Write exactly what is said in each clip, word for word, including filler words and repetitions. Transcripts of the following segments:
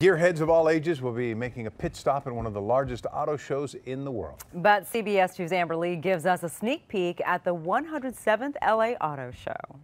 Gearheads of all ages will be making a pit stop at one of the largest auto shows in the world. But C B S two's Amber Lee gives us a sneak peek at the one hundred seventh L A Auto Show.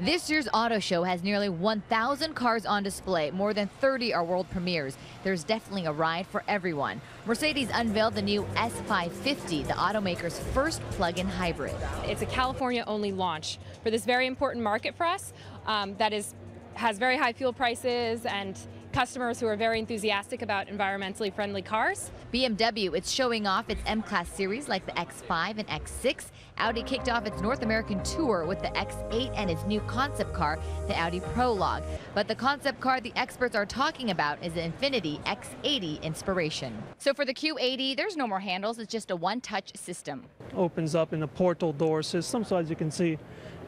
This year's auto show has nearly one thousand cars on display. More than thirty are world premieres. There's definitely a ride for everyone. Mercedes unveiled the new S five fifty, the automaker's first plug-in hybrid. It's a California-only launch for this very important market for us um, that is has very high fuel prices and customers who are very enthusiastic about environmentally friendly cars. B M W, it's showing off its M-Class series like the X five and X six. Audi kicked off its North American tour with the X eight and its new concept car, the Audi Prologue. But the concept car the experts are talking about is the Infiniti X eighty inspiration. So for the Q eighty, there's no more handles. It's just a one-touch system. Opens up in a portal door system, so as you can see,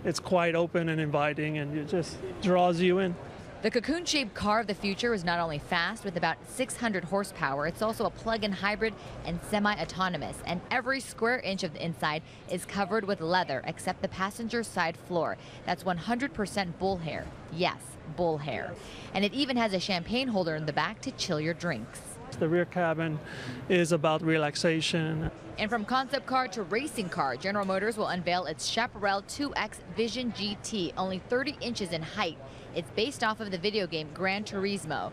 it's quite open and inviting, and it just draws you in. The cocoon-shaped car of the future is not only fast, with about six hundred horsepower, it's also a plug-in hybrid and semi-autonomous, and every square inch of the inside is covered with leather, except the passenger side floor. That's one hundred percent bull hair. Yes, bull hair. And it even has a champagne holder in the back to chill your drinks. The rear cabin is about relaxation. And from concept car to racing car, General Motors will unveil its Chaparral two X Vision G T, only thirty inches in height. It's based off of the video game Gran Turismo.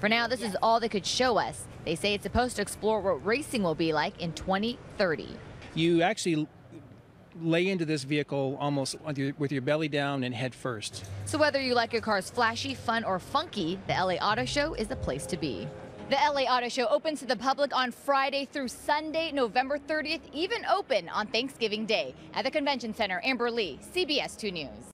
For now, this is all they could show us. They say it's supposed to explore what racing will be like in twenty thirty. You actually lay into this vehicle almost with your, with your belly down and head first. So whether you like your cars flashy, fun, or funky, the L A Auto Show is the place to be. The L A Auto Show opens to the public on Friday through Sunday, November thirtieth, even open on Thanksgiving Day. At the Convention Center, Amber Lee, C B S two News.